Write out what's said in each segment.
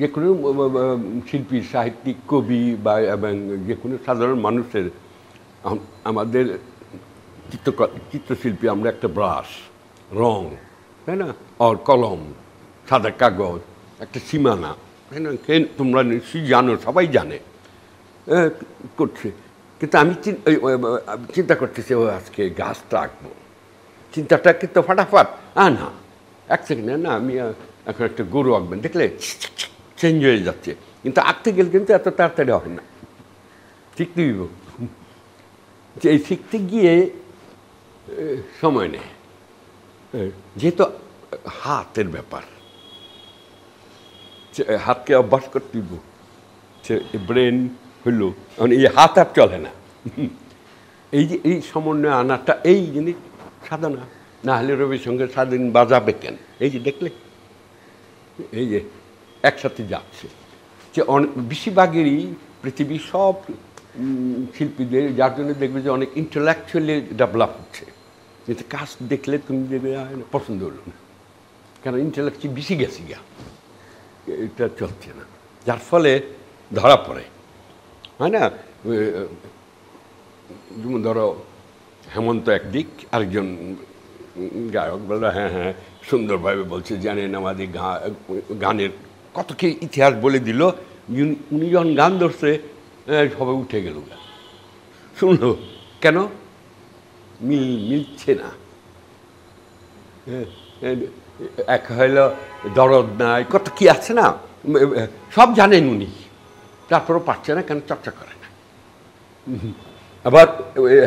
যে কোনো শিল্পী সাহিত্যিক কবি বা এবং যে কোনো সাধারণ মানুষের আমাদের চিত্রশিল্পী আমরা একটা ব্রাশ রং তাই না আর কলম সাদা কাগজ একটা সীমানা তাই না কেন তোমরা নিশ্চয়ই জানো সবাই জানে করছে কিন্তু আমি চিন্তা করতেছি ও আজকে গাছটা আঁকবো চিন্তাটা কিন্তু ফাটাফাট না এক সেকেন্ডে না আমি এখন একটা গরু আঁকবেন দেখলে চেঞ্জ হয়ে যাচ্ছে কিন্তু আঁকতে গেলে কিন্তু এত তাড়াতাড়ি হয় না ঠিক নেই যে এই শিখতে গিয়ে সময় নেয় যেহেতু হাতের ব্যাপার হাতকে অভ্যাস করতে ব্রেন হইল মানে এই হাত আর চলে না এই যে এই সমন্বয় আনাটা এই জিনিস সাধনা না হলে রবির সঙ্গে সারাদিন বাজাবে কেন এই যে দেখলে এই যে একসাথে যাচ্ছে যে অনেক বেশিরভাগেরই পৃথিবীর সব শিল্পীদের যার জন্য দেখবে যে অনেক ইন্টেলেকচুয়ালি ডেভেলপ হচ্ছে কিন্তু কাজ দেখলে তুমি দেখবে পছন্দ হলো না কারণ ইন্টেলেকচুয়াল বেশি গেছি গা এটা চলছে না যার ফলে ধরা পড়ে হয় না যেমন ধরো হেমন্ত একদিক আরেকজন গায়ক বললো হ্যাঁ হ্যাঁ সুন্দরভাবে বলছে জানেন আমাদের গানের কত কি ইতিহাস বলে দিল উনি যখন গান ধরছে সবাই উঠে গেল শুনল কেন মিলছে না এক হইল দরদ নাই কত কি আছে না সব জানেন উনি তারপরও পারছে না কেন চর্চা করে না আবার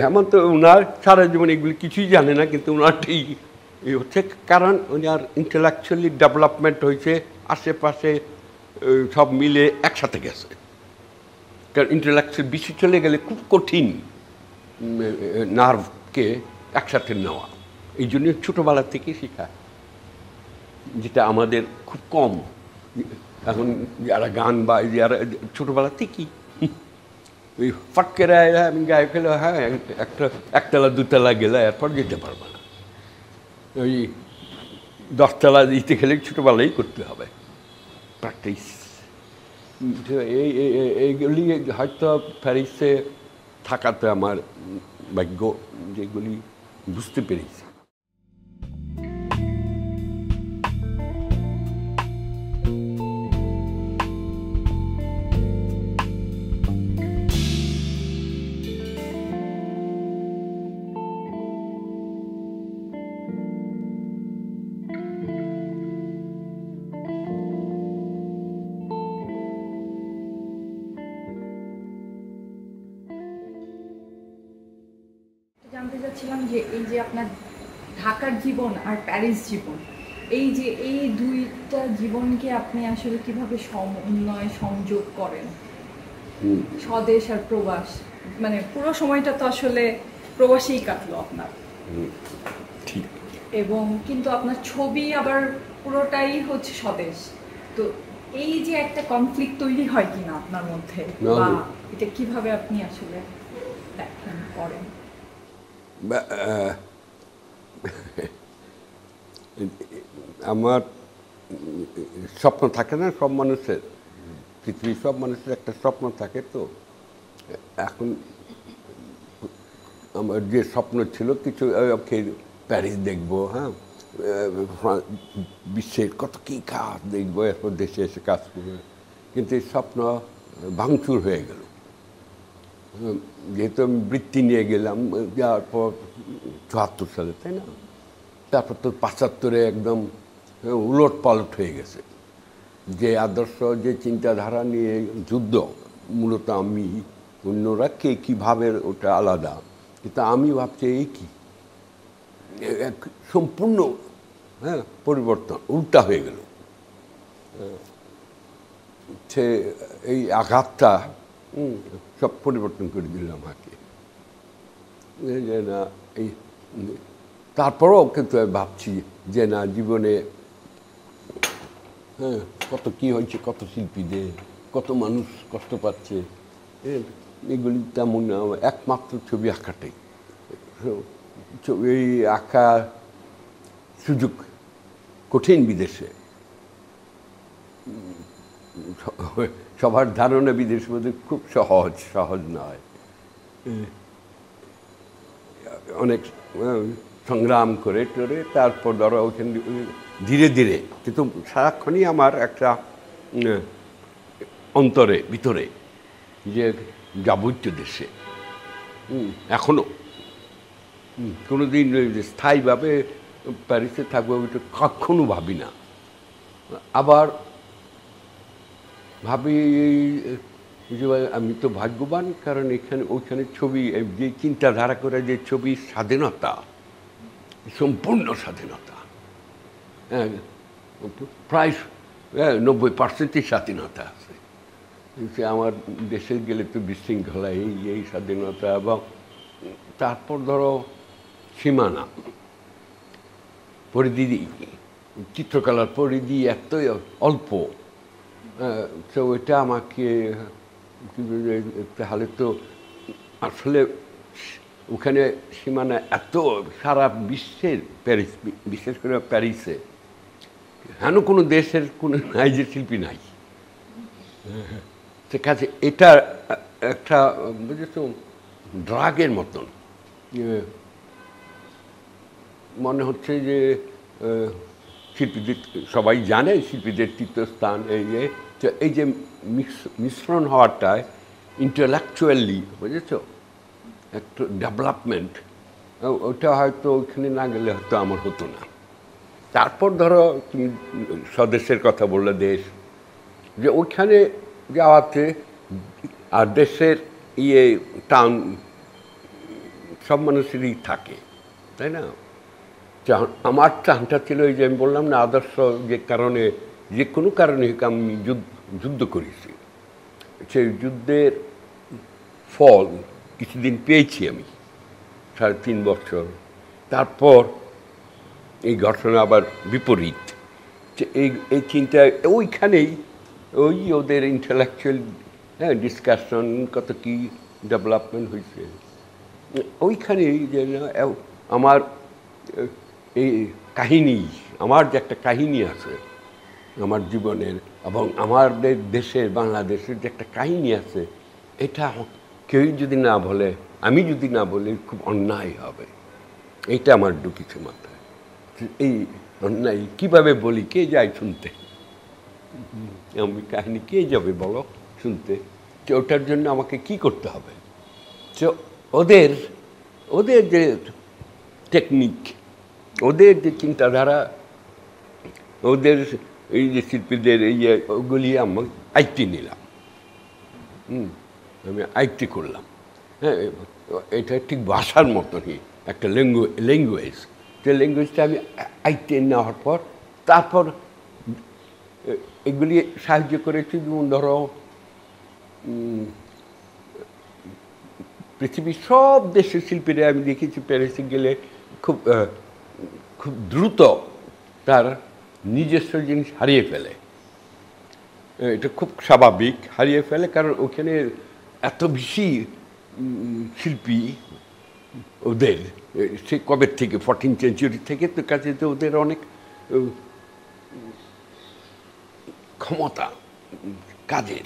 হেমন্ত ওনার সারা জীবন এগুলি কিছুই জানে না কিন্তু ওনারটাই হচ্ছে কারণ ওনার ইন্টেলেকচুয়ালি ডেভেলপমেন্ট হয়েছে আশেপাশে সব মিলে একসাথে গেছে কারণ ইন্টেলেকচুয়াল বেশি চলে গেলে খুব কঠিন নার্ভকে একসাথে নেওয়া এই জন্য ছোটোবেলা থেকে শেখা যেটা আমাদের খুব কম এখন যারা গান বা যারা ছোটোবেলা থেকেই ওই ফটকেরা আমি গায়ে ফেলে হ্যাঁ একতলা দুতলা গেলে এরপর যেতে পারবো না ওই দশতলা দিতে গেলে ছোটোবেলাই করতে হবে প্র্যাকটিস এইগুলি হয়তো প্যারিসে থাকাতে আমার ভাগ্য যেগুলি বুঝতে পেরেছি জীবন আর প্যারিস জীবন এই যে এই দুইটা জীবনকে আপনি আসলে কিভাবে সমন্বয় সংযোগ করেন স্বদেশ আর প্রবাস মানে পুরো সময়টা তো আসলে প্রবাসেই কাটলো আপনার ঠিক এবং কিন্তু আপনার ছবি আবার পুরোটাই হচ্ছে স্বদেশ তো এই যে একটা কনফ্লিক্ট তৈরি হয় কিনা আপনার মধ্যে বা এটা কিভাবে আপনি আসলে দেখেন করেন আমার স্বপ্ন থাকে না সব মানুষের পৃথিবীর সব মানুষের একটা স্বপ্ন থাকে তো এখন আমার যে স্বপ্ন ছিল কিছু প্যারিস দেখবো হ্যাঁ বিশ্বের কত কী কাজ দেখবো এরপর দেশে এসে কাজ করবো কিন্তু এই স্বপ্ন ভাঙচুর হয়ে গেল যেহেতু আমি বৃত্তি নিয়ে গেলাম যাওয়ার পর ৭৪ সালে তাই না তারপর তো ৭৫ একদম উলট পালট হয়ে গেছে যে আদর্শ যে চিন্তাধারা নিয়ে যুদ্ধ মূলত আমি অন্যরা কে কীভাবে ওটা আলাদা কিন্তু আমি ভাবছি এই কি এক সম্পূর্ণ হ্যাঁ পরিবর্তন উল্টা হয়ে গেল সে এই আঘাতটা সব পরিবর্তন করে দিল আমাকে যে না এই তারপরেও কিন্তু ভাবছি যে না জীবনে হ্যাঁ কত কী হয়েছে কত শিল্পীদের কত মানুষ কষ্ট পাচ্ছে এগুলি তেমন একমাত্র ছবি আঁকাটাই ছবি আঁকার সুযোগ কঠিন বিদেশে সবার ধারণা বিদেশ মধ্যে খুব সহজ নয় অনেক সংগ্রাম করে করে তারপর ধরো ওখানে ধীরে ধীরে কিন্তু সারাক্ষণই আমার একটা অন্তরে ভিতরে যে যাবো দেশে এখনো কোনোদিন স্থায়ীভাবে প্যারিসে থাকবো ওইটা কখনো ভাবি না আবার ভাবি যে আমি তো ভাগ্যবান কারণ এখানে ওইখানে ছবি যে চিন্তাধারা করে যে ছবি স্বাধীনতা সম্পূর্ণ স্বাধীনতা প্রায় 90% স্বাধীনতা আছে আমার দেশে গেলে তো বিশৃঙ্খলা এই স্বাধীনতা এবং তারপর ধরো সীমানা পরিধি চিত্রকলার পরিধি এতই অল্প তো এটা আমাকে তাহলে তো আসলে ওখানে সীমানা এত সারা বিশ্বের প্যারিস বিশেষ করে প্যারিসে কেন কোনো দেশের কোনো নাইজের শিল্পী নাই সে কাছে এটা একটা বুঝেছ ড্রাগের মতন মনে হচ্ছে যে শিল্পীদের সবাই জানে শিল্পীদের তীর্থস্থান এই যে মিশ্রণ হওয়াটায় ইন্টেলেকচুয়ালি বুঝেছ একটা ডেভেলপমেন্ট ওটা হয়তো ওইখানে না গেলে হয়তো আমার হতো না তারপর ধরো তুমি স্বদেশের কথা বললে দেশ যে ওইখানে যাওয়াতে আর দেশের ইয়ে টান সব মানুষেরই থাকে তাই না আমার টানটা ছিল ওই যে আমি বললাম না আদর্শ যে কারণে যে কোনো কারণে আমি যুদ্ধ করেছি সেই যুদ্ধের ফল কিছুদিন পেয়েছি আমি 3.5 বছর তারপর এই ঘটনা আবার বিপরীত এই চিন্তা ওইখানেই ওই ওদের ইন্টেলেকচুয়াল ডিসকাশন কত কী ডেভেলপমেন্ট হয়েছে ওইখানেই যে আমার এই কাহিনী আমার যে একটা কাহিনী আছে আমার জীবনের এবং আমাদের দেশের বাংলাদেশের যে একটা কাহিনী আছে এটা কেউ যদি না বলে আমি যদি না বলি খুব অন্যায় হবে এটা আমার ঢুকেছে মাথায় এই অন্যায় কীভাবে বলি কে যায় শুনতে আমি কাহিনী কে যাবে বলো শুনতে যে ওটার জন্য আমাকে কি করতে হবে যে ওদের ওদের যে টেকনিক ওদের যে চিন্তাধারা ওদের এই যে শিল্পীদের এই ওগুলি আমার আয়ত্তে নিলাম আমি আয়ত্তে করলাম হ্যাঁ এটা ঠিক ভাষার মতনই একটা ল্যাঙ্গুয়েজ যে ল্যাঙ্গুয়েজটা আমি আয়ত্তে নেওয়ার পর তারপর এগুলি সাহায্য করেছি যেমন ধরো পৃথিবীর সব দেশের শিল্পীরা আমি দেখেছি প্যারিসে গেলে খুব দ্রুত তার নিজস্ব জিনিস হারিয়ে ফেলে এটা খুব স্বাভাবিক হারিয়ে ফেলে কারণ ওখানে এত বেশি শিল্পী ওদের সে কবে থেকে 14th century থেকে তো কাছে তো ওদের অনেক ক্ষমতা কাজের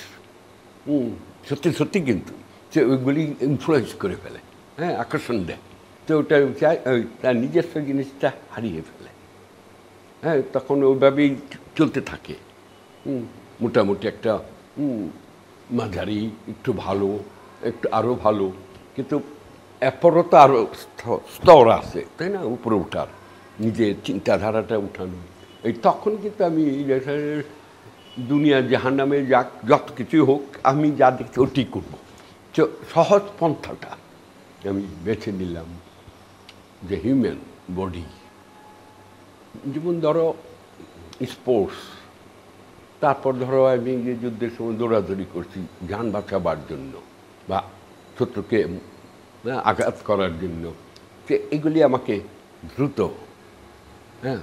সত্যি সত্যি কিন্তু সে ওইগুলি ইনফ্লুয়েন্স করে ফেলে হ্যাঁ আকর্ষণ দেয় তো ওটা তার নিজস্ব জিনিসটা হারিয়ে ফেলে হ্যাঁ তখন ওইভাবেই চলতে থাকে মোটামুটি একটা মাঝারি একটু ভালো একটু আরও ভালো কিন্তু এরপরও তো আরও স্তর আছে তাই না উপরে ওঠার নিজের চিন্তাধারাটা উঠানো এই তখন কিন্তু আমি দুনিয়া জাহান্নামে যাক যত কিছুই হোক আমি যা দেখছি ওটি করবো সহজ পন্থাটা আমি বেছে নিলাম যে হিউম্যান বডি যেমন ধরো স্পোর্টস তারপর ধরো আমি যে যুদ্ধের সময় দৌড়াদৌড়ি করছি যান বাঁচাবার জন্য বা শত্রুকে আঘাত করার জন্য যে এগুলি আমাকে দ্রুত হ্যাঁ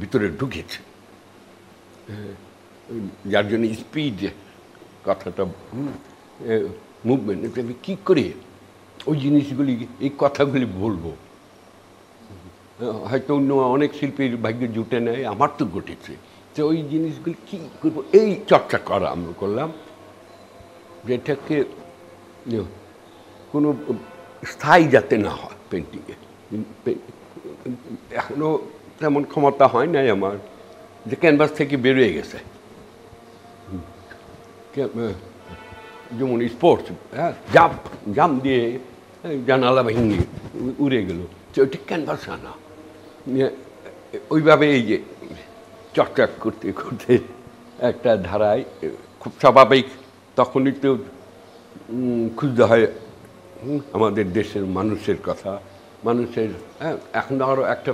ভিতরে ঢুকেছে যার জন্য স্পিড কথাটা মুভমেন্ট এটা আমি কী করে ওই জিনিসগুলি এই কথাগুলি বলবো হয়তো অন্য অনেক শিল্পীর ভাগ্য জুটে নেয় আমার তো ঘটেছে যে ওই জিনিসগুলি কী করবো এই চর্চা করা আমরা করলাম, যেটাকে কোনো স্থায়ী যাতে না হয় পেন্টিংয়ে। এখনও তেমন ক্ষমতা হয় নাই আমার, যে ক্যানভাস থেকে বেরিয়ে গেছে। যেমন স্পোর্টস, হ্যাঁ, জাম দিয়ে জানালা ভেঙে উড়ে গেল, ওইটা ক্যানভাস আনা। ওইভাবে এই যে চর্চা করতে করতে একটা ধারায় খুব স্বাভাবিক, তখনই তো খুঁজতে হয় আমাদের দেশের মানুষের কথা, মানুষের। হ্যাঁ, এখন আরও একটা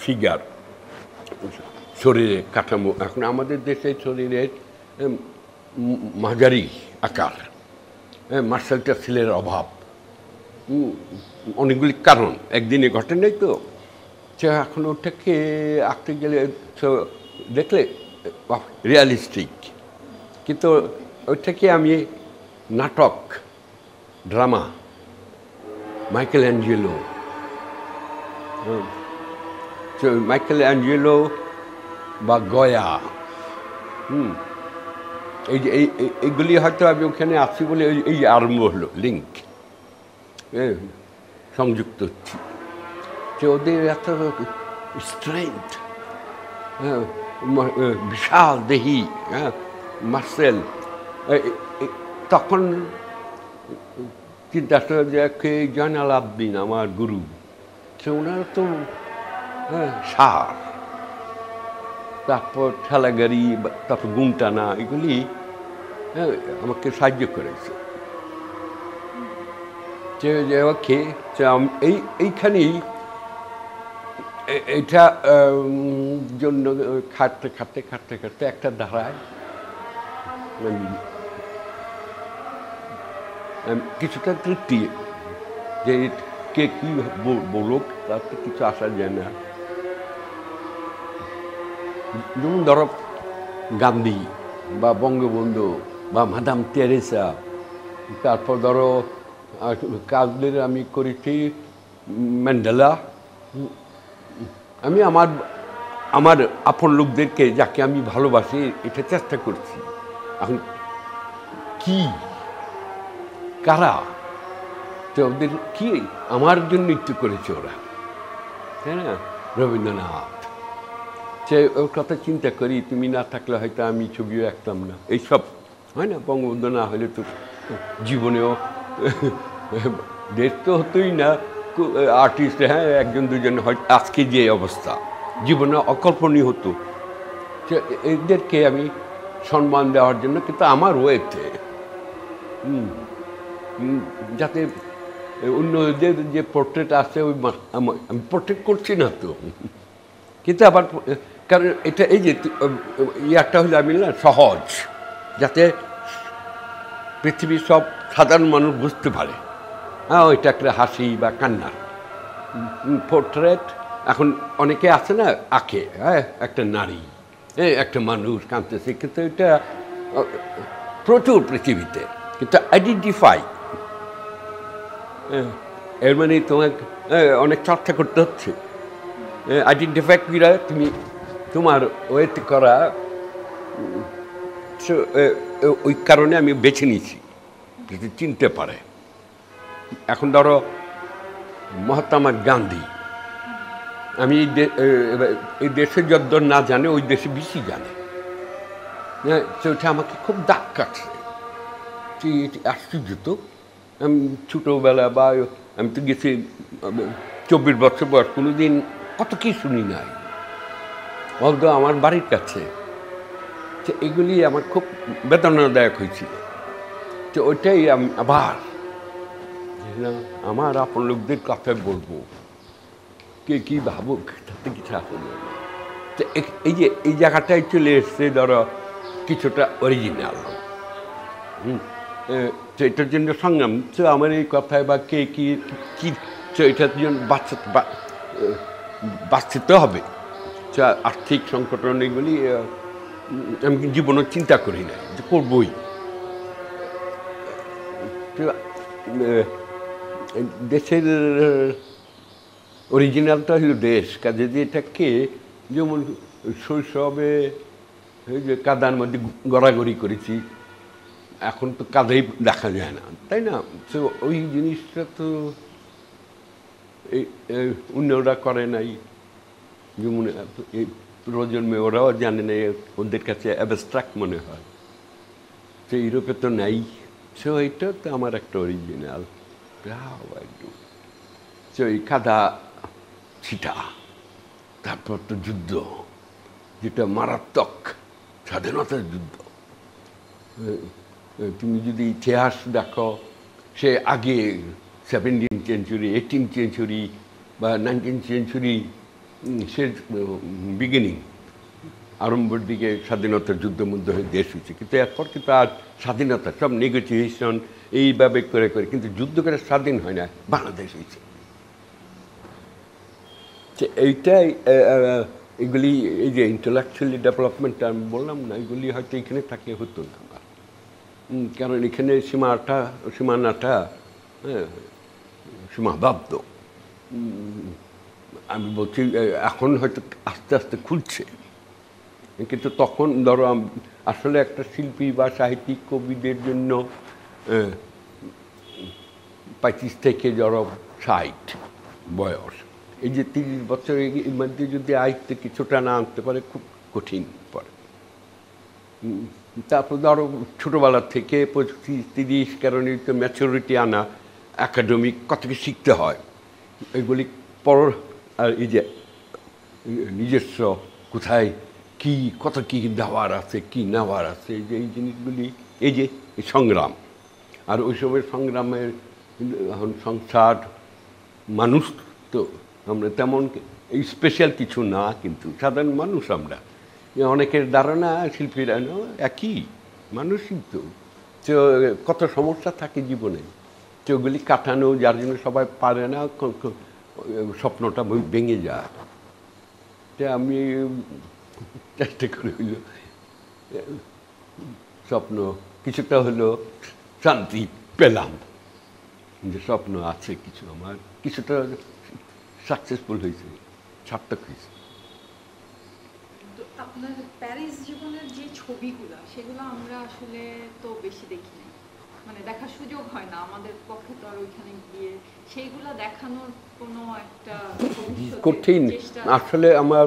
ফিগার শরীরে কাঠামো, এখন আমাদের দেশের শরীরের মাঝারি আকার, হ্যাঁ, মার্শাল টেক্সিলের অভাব, অনেকগুলি কারণ একদিনে ঘটে নাই তো। এখন ওটাকে আঁকতে গেলে দেখলে রিয়ালিস্টিক, কিন্তু ওইটাকে আমি নাটক, ড্রামা, মাইকেল অ্যাঞ্জেলো বা গয়া, এই যে এইগুলি হয়তো আমি ওখানে আসি বলে এই আরম্ভ হলো লিঙ্ক, সংযুক্ত হচ্ছি। যে ওদের এত স্ট্রেংথ, বিশাল দেহি, হ্যাঁ, মার্সেল, তখন চিন্তা কে জয়নাল আবদিন আমার গুরু, সে ওনারা তো সার, তারপর ঠেলাগাড়ি, তারপর গুমটানা, এগুলি আমাকে সাহায্য করেছে। যে এইখানেই এটা জন্য খাটতে খাটতে খাটতে খাটতে একটা ধারায় কিছুটা তৃপ্তি, যে কে কী বলুক তাতে কিছু আসা যায় না। যেমন ধরো গান্ধী বা বঙ্গবন্ধু বা মাদাম তেরেসা, তারপর ধরো কাজদের আমি করেছি ম্যান্ডেলা, আমি আমার আপন লোকদেরকে যাকে আমি ভালোবাসি এটা চেষ্টা করছি। এখন কি কারা তো ওদের কি আমার জন্য একটু করেছে ওরা, তাই না? রবীন্দ্রনাথ, সে ওর কথা চিন্তা করি, তুমি না থাকলে হয়তো আমি ছবিও আঁকতাম না, এইসব হয় না। বঙ্গবন্ধু না হলে তো জীবনেও দেশ তো হতোই না আর্টিস্ট, হ্যাঁ, একজন দুজন হয়তো আজকে যে অবস্থা জীবনে অকল্পনীয় হতো। এদেরকে আমি সম্মান দেওয়ার জন্য কিন্তু আমার রয়েছে, যাতে অন্যদের যে পোর্ট্রেট আছে ওই আমি পোর্ট্রেট করছি না তো, কিন্তু আবার কারণ এটা এই যে ইয়ারটা হলে আমি না সহজ, যাতে পৃথিবীর সব সাধারণ মানুষ বুঝতে পারে, হ্যাঁ, ওইটা একটা হাসি বা কান্না পোর্ট্রেট। এখন অনেকে আছে না আঁকে, হ্যাঁ, একটা নারী, হ্যাঁ, একটা মানুষ কাঁদতেছে, কিন্তু এটা প্রচুর পৃথিবীতে, কিন্তু আইডেন্টিফাই এর মানে তোমাকে অনেক চর্চা করতে হচ্ছে। আইডেন্টিফাই করা তুমি তোমার ওয়েট করা, ওই কারণে আমি বেছে নিয়েছি যদি চিনতে পারে। এখন ধরো মহাত্মা গান্ধী, আমি এই দেশে যত না জানে ওই দেশে বেশি জানে, হ্যাঁ, সেটা আমাকে খুব দাগ কাটছে, আশ্চর্য। তো আমি ছোটোবেলা বা আমি তো গেছি 24 বছর বয়স, কোনো দিন কত কী শুনি নাই, অর্ধ আমার বাড়ির কাছে, তো এগুলি আমার খুব বেদনাদায়ক হয়েছিল। তো ওইটাই আমি আবার আমার আপন লোকদের কথা বলবো, কে কী ভাবুক তাতে কিছু আসল। তো এই যে এই জায়গাটায় চলে এসছে ধরো কিছুটা অরিজিনাল, তো এটার জন্য সংগ্রাম। তো আমার এই কথায় বা কে কী কী, তো এটার জন্য বাঁচতে হবে। আর্থিক সংকটন এগুলি আমি জীবনে চিন্তা করি না যে করবই, দেশের অরিজিনালটা হলো দেশ। কাজে যদি এটাকে যেমন শৈশবে এই যে কাদার মধ্যে গড়াগড়ি করেছি, এখন তো কাদাই দেখা যায় না, তাই না? তো ওই জিনিসটা তো এই অন্যরা করে নাই, যেমন এই প্রজন্মে ওরাও জানে না, ওদের কাছে অ্যাবস্ট্রাক্ট মনে হয়। তো ইউরোপে তো নাই। সো এইটা তো আমার একটা অরিজিনাল। সো এই কাদা ছিটা, তারপর তো যুদ্ধ, যেটা মারাত্মক স্বাধীনতার যুদ্ধ। তুমি যদি ইতিহাস দেখো, সে আগে 17th century, 18th century বা 19th century সে বিগিনিং আরম্ভের দিকে স্বাধীনতার যুদ্ধ মধ্যে হয়ে দেশ হয়েছে। কিন্তু এরপর কিন্তু আর স্বাধীনতা সব নেগোসিয়েশন এইভাবে করে করে, কিন্তু যুদ্ধ করে স্বাধীন হয় না, বাংলাদেশ হয়েছে। এইটাই এগুলি, এই যে ইন্টেলেকচুয়ালি ডেভেলপমেন্টটা আমি বললাম না, এগুলি হয়তো এখানে থাকলে হতো না আমার, কারণ এখানে সীমানাটা সীমাবদ্ধ। আমি বলছি এখন হয়তো আস্তে আস্তে খুলছে, কিন্তু তখন ধরো আসলে একটা শিল্পী বা সাহিত্যিক কবিদের জন্য 35 থেকে ধরো 60 বয়স, এই যে 30 বছর এর মধ্যে যদি আয়ত্তে কিছুটা না আনতে পারে খুব কঠিন পড়ে। তারপর ধরো ছোটোবেলা থেকে 25-30, কারণ তো ম্যাচুরিটি আনা, অ্যাকাডেমিক কত কিছু শিখতে হয়, এগুলি পর। আর এই যে নিজস্ব কোথায় কী কত কী দেওয়ার আছে, কী নেওয়ার আছে, এই যে এই জিনিসগুলি, এই যে সংগ্রাম। আর ওইসবের সংগ্রামের এখন সংসার মানুষ তো আমরা তেমন স্পেশাল কিছু না, কিন্তু সাধারণ মানুষ আমরা। অনেকের ধারণা শিল্পীরা একই মানুষই তো, কত সমস্যা থাকে জীবনে, ওগুলি কাটানো যার জন্য সবাই পারে না, স্বপ্নটা ভেঙে যায়। আমি চেষ্টা করে হইল স্বপ্ন কিছুটা হলো শান্তি পেলাম, যে স্বপ্ন আছে কিছু আমার, কিছুটা সাকসেসফুল হয়েছে, সার্থক হয়েছে। আপনার প্যারিস জীবনের যে ছবিগুলো, সেগুলো আমরা আসলে তো বেশি দেখি না, মানে দেখার সুযোগ হয় না আমাদের পক্ষে, তো আর ওইখানে গিয়ে সেইগুলো দেখানোর কোনো একটা কঠিন। আসলে আমার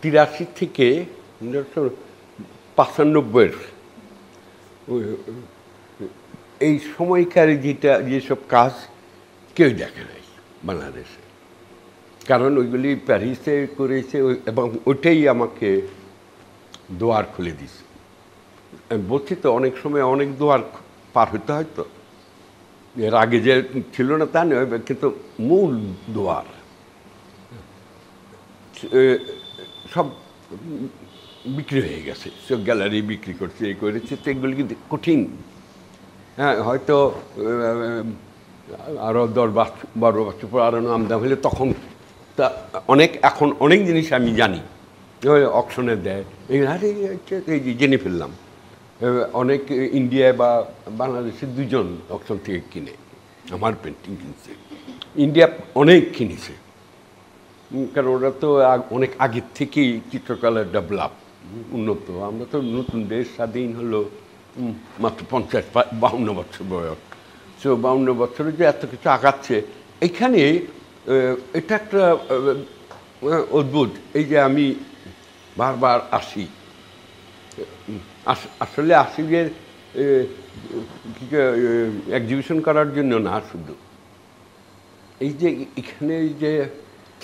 তিরাশি থেকে 95 এই সময়কার যেটা যেসব কাজ কেউ দেখে নাই বাংলাদেশে, কারণ ওইগুলি প্যারিসে করেছে, এবং ওটাই আমাকে দোয়ার খুলে দিছে। আমি বলছি তো অনেক সময় অনেক দোয়ার পার হইতে হয়তো, এর আগে যে ছিল না তা নয়, কিন্তু মূল দোয়ার সব বিক্রি হয়ে গেছে, সব গ্যালারি বিক্রি করছে, এ করেছে। তো এগুলি কিন্তু কঠিন, হ্যাঁ হয়তো আরও 10-12 বছর পর আরও আমদাম হলে তখন তা অনেক, এখন অনেক জিনিস আমি জানি অকশনে দেয়, এখানে জেনে ফেললাম। অনেক ইন্ডিয়ায় বা বাংলাদেশে 2 জন অকশন থেকে কিনে আমার পেন্টিং কিনছে, ইন্ডিয়া অনেক কিনেছে, কারণ ওরা তো অনেক আগের থেকেই চিত্রকলার ডেভেলপ উন্নত। আমরা তো নতুন দেশ, স্বাধীন হলো মাত্র 50-52 বছর বয়স। তো 52 বছরে যে এত কিছু আগাচ্ছে এখানে, এটা একটা অদ্ভুত। এই যে আমি বারবার আসি, আসলে আসি যে এক্সিবিশন করার জন্য না, শুধু এই যে এখানে যে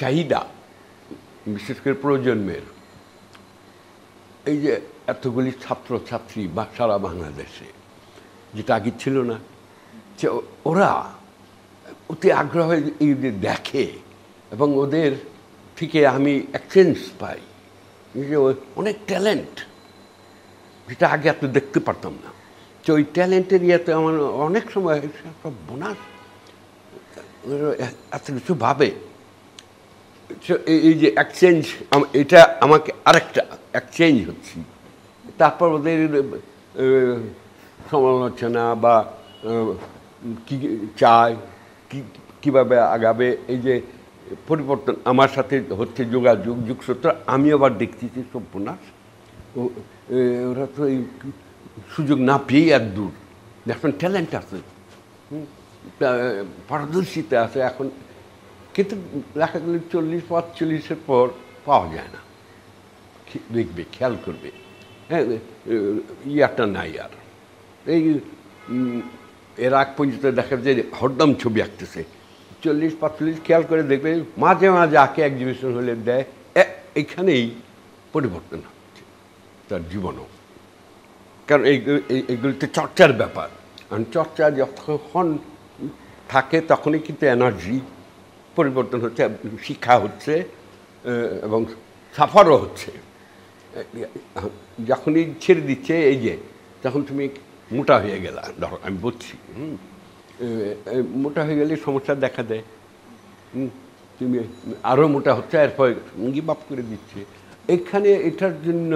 চাহিদা, বিশেষ করে প্রজন্মের, এই যে এতগুলি ছাত্রছাত্রী বা সারা বাংলাদেশে, যেটা আগে ছিল না, যে ওরা অতি আগ্রহে এই দেখে, এবং ওদের থেকে আমি এক্সচেঞ্জ পাই, যে অনেক ট্যালেন্ট যেটা আগে এত দেখতে পারতাম না। তো ওই ট্যালেন্টের ইয়েতে আমার অনেক সময় একটা বোনাস, এত কিছু ভাবে। এই যে এক্সচেঞ্জ, এটা আমাকে আরেকটা এক্সচেঞ্জ হচ্ছি। তারপর ওদের সমালোচনা বা কি চায় কি কিভাবে আগাবে এই যে পরিবর্তন আমার সাথে হচ্ছে যোগাযোগ যুগসূত্র আমি আবার দেখতেছি সম্পূর্ণাস ওরা তো এই সুযোগ না পেয়ে এক দূর দেখুন ট্যালেন্ট আছে পারদর্শিতা আছে এখন কিন্তু লেখা গেলে 40-45 এর পর পাওয়া যায় না দেখবে খেয়াল করবে হ্যাঁ ইয়াটা নাই আর এই এর আগ পর্যন্ত দেখা যায় হরদম ছবি আঁকতেছে 40-45 খেয়াল করে দেখবে মাঝে মাঝে আঁকে এক্সিবিশন হলে দেয় এইখানেই পরিবর্তন হচ্ছে তার জীবনও কারণ এইগুলিতে চর্চার ব্যাপার কারণ চর্চা যখন থাকে তখনই কিন্তু এনার্জি পরিবর্তন হচ্ছে শিক্ষা হচ্ছে এবং সাফারও হচ্ছে যখনই ছেড়ে দিচ্ছে এই যে তখন তুমি মোটা হয়ে গেলা ধরো আমি বলছি মোটা হয়ে গেলে সমস্যা দেখা দেয় তুমি আরও মোটা হচ্ছে এরপর গিভ আপ করে দিচ্ছে এখানে এটার জন্য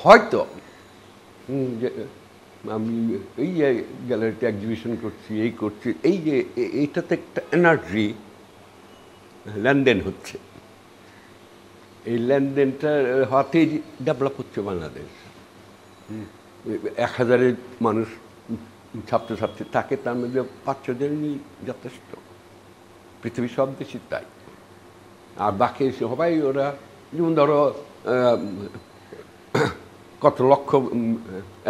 হয়তো যে আমি এই যে গ্যালারিতে এক্সিবিশন করছি এই করছি এই যে এইটাতে একটা এনার্জি লেনদেন হচ্ছে এই লেনদেনটা হাতেই ডেভেলপ হচ্ছে বাংলাদেশ 1000 মানুষ ছাত্রছাত্রী থাকে তার মধ্যে 5-6 জনই যথেষ্ট পৃথিবীর সব দেশে তাই আর বাকি সবাই ওরা যেমন ধরো কত লক্ষ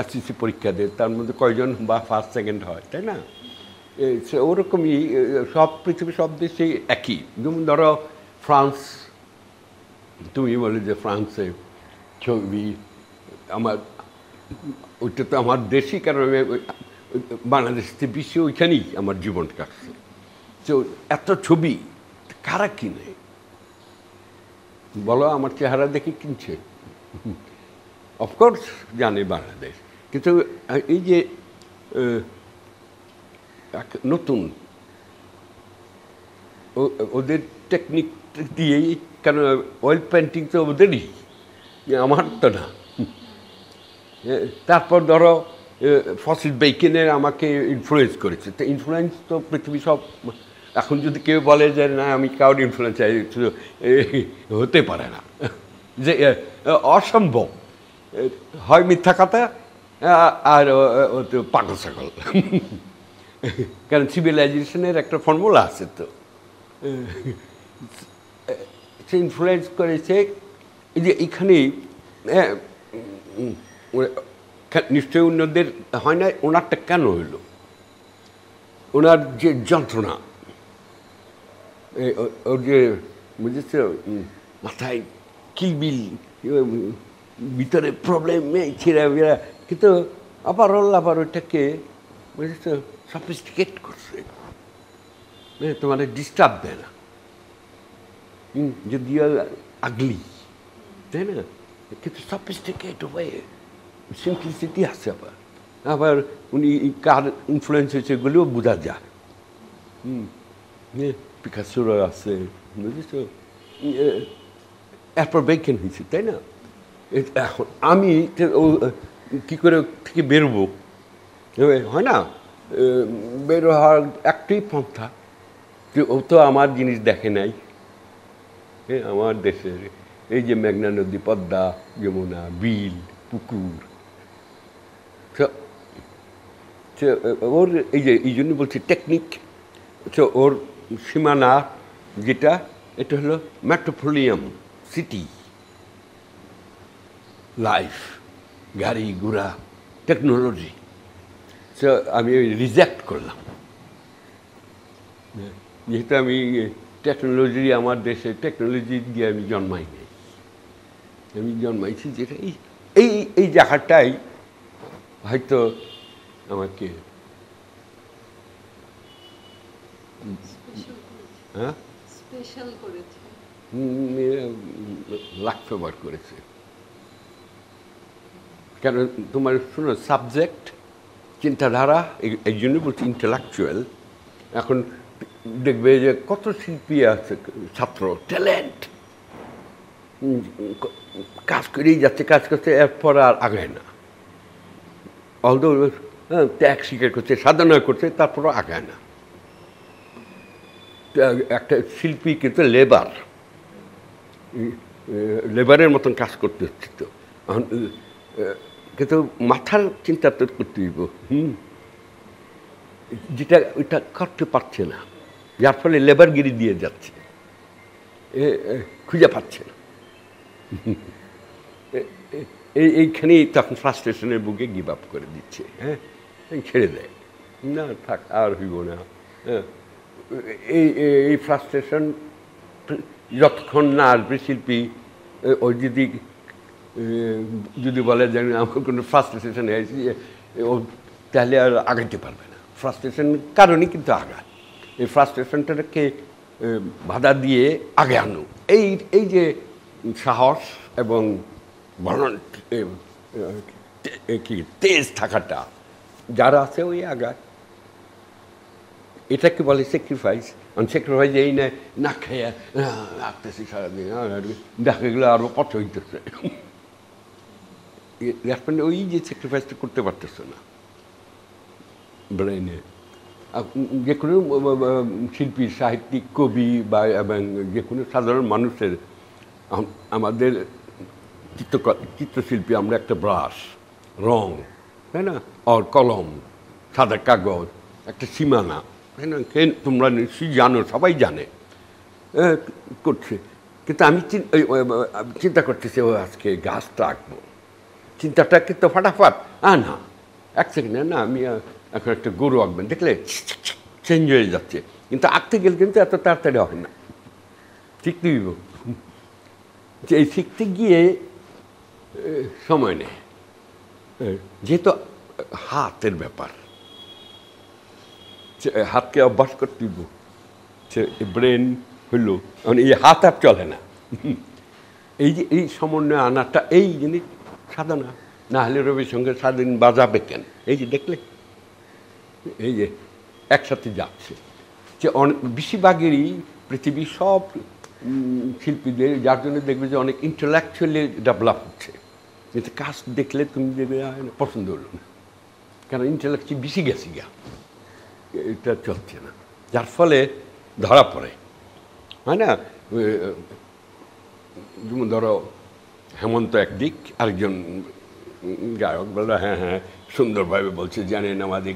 এসএসসি পরীক্ষা দেয় তার মধ্যে কয়জন বা ফার্স্ট সেকেন্ড হয় তাই না ওরকমই সব পৃথিবীর সব দেশেই একই যেমন ধরো ফ্রান্স তুমি বলে যে ফ্রান্সে ছবি আমার ওইটা তো আমার দেশই কারণ বাংলাদেশ থেকে বিশ্ব ওইখানেই আমার জীবন কাটছে তো এত ছবি কারা কিনে বলো আমার চেহারা দেখে কিনছে অফকোর্স জানে বাংলাদেশ কিন্তু এই যে নতুন ওদের টেকনিক দিয়েই কারণ অয়েল পেন্টিং তো ওদেরই আমার তো না তারপর ধরো ফসিল বেকিনের আমাকে ইনফ্লুয়েন্স করেছে তো ইনফ্লুয়েন্স তো পৃথিবী সব এখন যদি কেউ বলে যে না আমি কারোর ইনফ্লুয়েন্স হতে পারে না যে অসম্ভব হয় মিথ্যা কথা আর পাগল ছাগল কারণ সিভিলাইজেশনের একটা ফর্মুলা আছে তো সে ইনফ্লুয়েন্স করেছে এই যে এখানেই নিশ্চয়ই অন্যদের হয় না ওনারটা কেন হইল ওনার যে যন্ত্রণা ওর যে বুঝেছ মাথায় কিলবিল ভিতরে প্রবলেম নেই ছেড়া কিন্তু আবার ওইটাকে বুঝেছ সফিস্টিকেট করছে তোমার ডিস্টার্ব দেয় না যদিও আগলি তাই না কিন্তু সফিস্টিকেট হয়ে সিম্পলিসিটি আছে আবার উনি কার ইনফ্লুয়েন্স হয়েছে এগুলিও বোঝা যায় পিকাসোর আছে বুঝেছ এরপর বেকেন হয়েছে তাই না এখন আমি কী করে থেকে বেরোবো হয় না বের হওয়ার একটাই পন্থা যে ও তো আমার জিনিস দেখে নাই হ্যাঁ আমার দেশের এই যে মেঘনা নদী পদ্মা যমুনা বিল পুকুর ওর এই যে এই জন্য বলছি টেকনিক ওর সীমানা যেটা এটা হলো মেট্রোপলিয়াম সিটি লাইফ গাড়ি ঘোড়া টেকনোলজি সো আমি রিজেক্ট করলাম যেহেতু আমি টেকনোলজি আমার দেশে টেকনোলজি দিয়ে আমি জন্মাই নেই আমি জন্মাইছি যেটা এই এই জায়গাটাই হয়তো আমাকে হ্যাঁ স্পেশাল করেছে লাক ফেভার করেছে কারণ তোমার শুনো সাবজেক্ট চিন্তাধারা এই জন্য বলছি ইন্টেলেকচুয়াল এখন দেখবে যে কত শিল্পী আছে ছাত্র ট্যালেন্ট কাজ করেই যাচ্ছে কাজ করছে এরপর আর আগায় না অলদো ত্যাগ স্বীকার করতে সাধনা করতে তারপর আগায় না একটা শিল্পী কিন্তু লেবারের মতন কাজ করতে হচ্ছে তো কিন্তু মাথার চিন্তা তো করতে দিব যেটা ওইটা করতে পারছে না যার ফলে লেবারগিরি দিয়ে যাচ্ছে খুঁজে পাচ্ছে না এইখানেই তখন ফ্রাস্ট্রেশনের বুকে গিভ আপ করে দিচ্ছে হ্যাঁ ছেড়ে দেয় না থাক আর হইব না এই ফ্রাস্ট্রেশন যতক্ষণ না আসবে শিল্পী ওই যদি বলে যে আমার কোনো ফ্রাস্ট্রেশন হয়েছে ও তাহলে আর আগাতে পারবে না ফ্রাস্ট্রেশনের কারণে কিন্তু আঘাত এই ফ্রাস্ট্রেশনটাকে বাধা দিয়ে আগে আনো এই এই যে সাহস এবং কি তেজ থাকাটা যারা আছে ওই আগায় এটাকে বলে স্যাক্রিফাইস আমি স্যাক্রিফাইস এই নেয় না খেয়ে আঁকতেছি সারাদিন দেখা গেলো আরও পথ হইতেছে ওই যে স্যাক্রিফাইসটা করতে পারতেছে না ব্রেনে যে কোনো শিল্পী সাহিত্যিক কবি বা এবং যে কোনো সাধারণ মানুষের আমাদের চিত্রশিল্পী আমরা একটা ব্রাশ রং তাই না আর কলম সাদা কাগজ একটা সীমানা তাই না তোমরা নিশ্চয়ই জানো সবাই জানে করছে কিন্তু আমি চিন্তা করতেছি ও আজকে গাছটা আঁকবো চিন্তাটা কিন্তু ফাটাফাট না এক সেকেন্ড না আমি এখন একটা গরু আঁকবেন দেখলে চেঞ্জ হয়ে যাচ্ছে কিন্তু আঁকতে গেলে কিন্তু এত তাড়াতাড়ি হয় না শিখতে দিব যে এই শিখতে গিয়ে সময় নেই যেহেতু হাতের ব্যাপার হাতকে অভ্যাস করতে দিব ব্রেন হলো মানে এই হাত আর চলে না এই যে এই সমন্বয় আনাটা এই জিনিস সাধনা না হলে রবির সঙ্গে সারাদিন বাজাবে কেন এই যে দেখলে এই যে একসাথে যাচ্ছে যে অনেক বেশিরভাগেরই পৃথিবীর সব শিল্পীদের যার জন্য দেখবে যে অনেক ইন্টালেকচুয়ালি ডেভেলপ হচ্ছে কিন্তু কাজ দেখলে তুমি দেখবে পছন্দ হলো না কারণ ইন্টালেকচুয়ালি বেশি গেছি গা এটা চলছে না যার ফলে ধরা পড়ে হয় না যেমন ধরো হেমন্ত একদিক আরেকজন গায়ক বললো হ্যাঁ হ্যাঁ সুন্দরভাবে বলছে জানেন আমাদের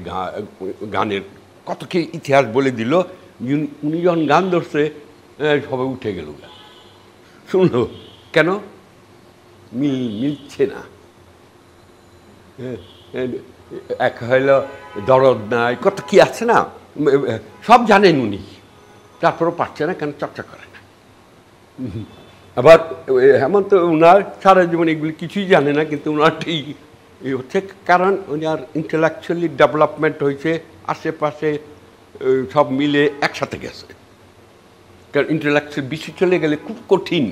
গানের কত কি ইতিহাস বলে দিল উনি যখন গান ধরছে সবাই উঠে গেল গান শুনলো কেন মিলছে না এক হইল দরদ নাই কত কি আছে না সব জানেন উনি তারপরও পারছে না কেন চর্চা করে না আবার হেমন্ত ওনার সারা জীবন এগুলি কিছুই জানে না কিন্তু ওনারটাই এই হচ্ছে কারণ ওনার ইন্টেলেকচুয়ালি ডেভেলপমেন্ট হয়েছে আশেপাশে সব মিলে একসাথে গেছে কারণ ইন্টেলেকচুয়াল বেশি চলে গেলে খুব কঠিন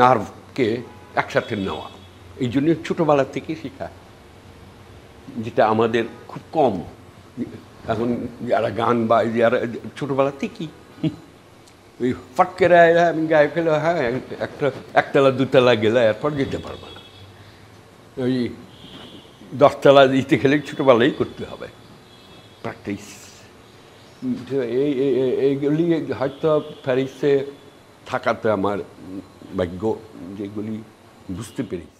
নার্ভকে একসাথে নেওয়া এই জন্য ছোটোবেলা থেকে শেখা যেটা আমাদের খুব কম এখন যারা গান বা যারা ছোটোবেলা থেকেই ওই ফটকেরা এরা আমি গায়ে ফেলে হ্যাঁ একতলা দুতলা গেলে এরপর যেতে পারবো না ওই 10 তলা দিতে গেলে ছোটোবেলাই করতে হবে প্র্যাকটিস এইগুলি হয়তো প্যারিসে থাকাতে আমার ভাগ্য যেগুলি বুঝতে পেরেছি